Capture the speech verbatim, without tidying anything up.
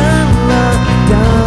janganlah.